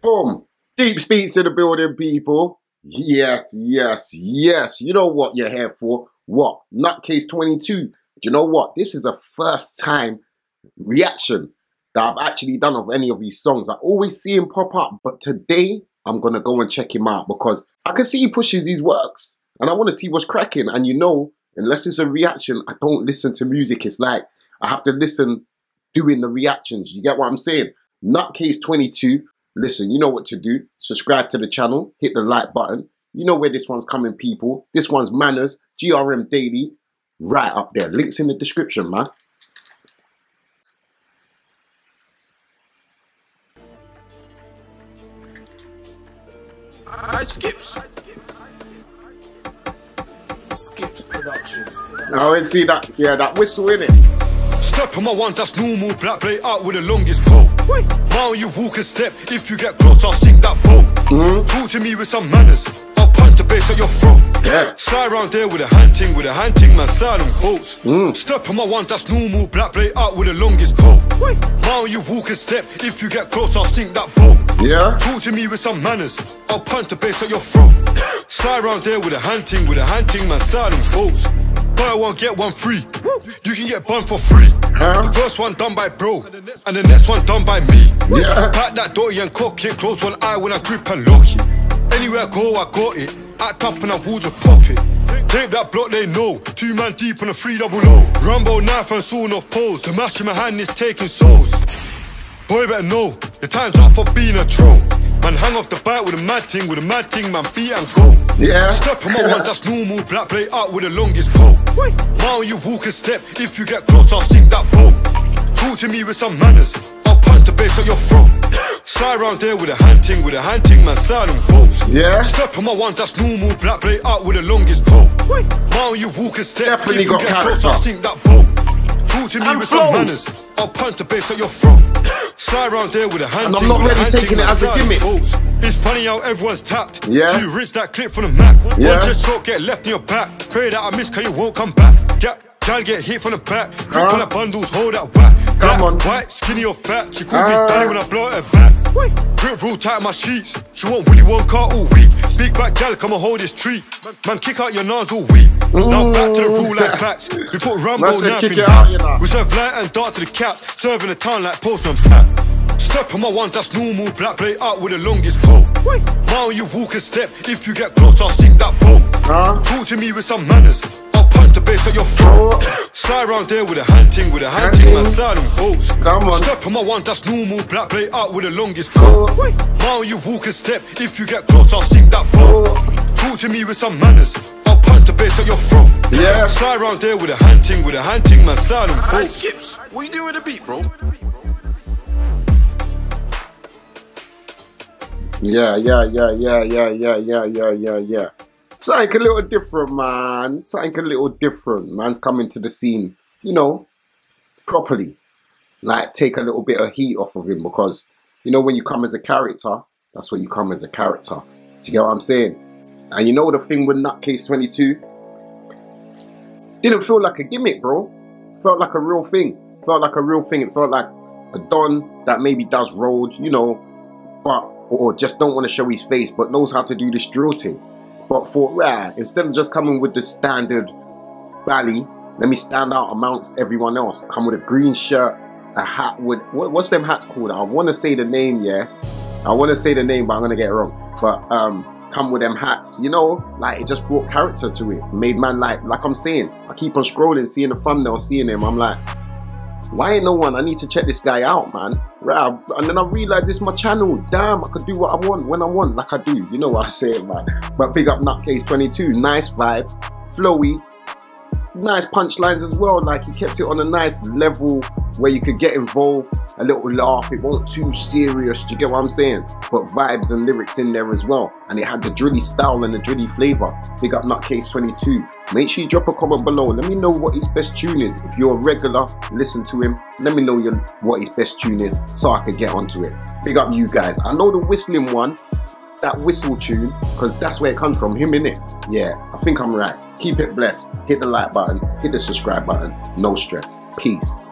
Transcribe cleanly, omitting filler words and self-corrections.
Boom. Deep speaks to the building, people. Yes, yes, yes. You know what you're here for. What? Nutcase 22. Do you know what? This is the first time reaction that I've actually done of any of these songs. I always see him pop up, but today I'm going to go and check him out because I can see he pushes these works and I want to see what's cracking. And you know, unless it's a reaction, I don't listen to music. It's like I have to listen doing the reactions. You get what I'm saying? Nutcase 22. Listen, you know what to do. Subscribe to the channel. Hit the like button. You know where this one's coming, people. This one's Manners. GRM Daily. Right up there. Links in the description, man. Skips production. I always see that. Yeah, that whistle, innit? Step on my one, that's normal. Black play out with the longest pole. Now you walk and step. If you get close, I'll sink that boat. Talk to me with some manners. I'll punch the base at your throat. Slide round there with a hunting man, slide on boats. Step on my one, that's normal. Black play out with the longest pole. Now you walk and step. If you get close, I'll sink that boat. Talk to me with some manners. I'll punch the base at your throat. Slide round there with a hunting man, slide on boats. Buy one, get one free. You can get bun for free. The first one done by bro, and the next one done by me. Pack that dotty and cock it. Close one eye when I grip and lock it. Anywhere I go, I got it. Act up and I walls will pop it. Tape that block, they know. 2 man deep on a 300. Rambo knife and sawn off poles. The mash in my hand is taking souls. Boy better know, the time's up for being a troll. Man hang off the bite with a mad thing, man beat and go. Step on my one, that's normal. Black play out with the longest pole. Now you walk and step. If you get close, I'll sink that boat. Talk to me with some manners. I'll punch the base at your throat. Slide round there with a hunting man, slide on boats. Step on my one, that's normal. Black play out with the longest pole. Now you walk and step. Definitely if you get close, I'll sink that boat. Talk to me with some manners. I'll punch the base at your throat. Slide round there with a hand. And I'm not really taking it as a gimmick. It's funny how everyone's tapped. Do you rinse that clip from the map? One just shot, get left in your back. Pray that I miss, cause you won't come back. Gal get hit from the back. Drip on the bundles, hold that whack. Black, white, skinny or fat. She called me daddy when I blow her back. Grip real tight my sheets. She won't really one car all week. Big back gal, come and hold this treat. Man, kick out your nines all week. Now back to the rule like facts. We put Rambo knife in house. We serve light and dark to the caps. Serving the town like Postman Pat. Step on my one, that's normal. Black play out with the longest pole. Now you walk and step. If you get close, I'll sink that boat. Talk to me with some manners. I'll punch the base at your throat. Slide round there with a hunting man, slide on boats. Step on my one, that's normal. Black play out with the longest pole. Now you walk and step. If you get close, I'll sink that boat. Talk to me with some manners. I'll punch the base at your throat. Slide round there with a hunting man, slide on boats. Skips, what you doing with the beat, bro? Yeah. Something a little different, man. Something a little different. Man's coming to the scene, you know, properly. Like, take a little bit of heat off of him because, you know, when you come as a character, that's what you come as a character. Do you get what I'm saying? And you know the thing with Nutcase 22? Didn't feel like a gimmick, bro. Felt like a real thing. Felt like a real thing. It felt like a don that maybe does road, you know, but... or just don't want to show his face, but knows how to do this drill thing. But for rare, instead of just coming with the standard bally, let me stand out amongst everyone else. Come with a green shirt, a hat with, what's them hats called? I want to say the name, I want to say the name, but I'm going to get it wrong. But come with them hats, you know, like it just brought character to it. Made man like I'm saying, I keep on scrolling, seeing the thumbnail, seeing him, I'm like, why ain't no one? I need to check this guy out, man. Right, and then I realised this is my channel. Damn, I could do what I want, when I want, like I do. You know what I'm saying, man. But big up Nutcase 22. Nice vibe. Flowy. Nice punchlines as well. Like, he kept it on a nice level where you could get involved. A little laugh. It wasn't too serious. Do you get what I'm saying? But vibes and lyrics in there as well. And it had the drilly style and the drilly flavour. Big up Nutcase 22. Make sure you drop a comment below. Let me know what his best tune is. If you're a regular, listen to him. Let me know what his best tune is so I could get onto it. Big up you guys. I know the whistling one, that whistle tune, because that's where it comes from. Him, innit? Yeah, I think I'm right. Keep it blessed. Hit the like button. Hit the subscribe button. No stress. Peace.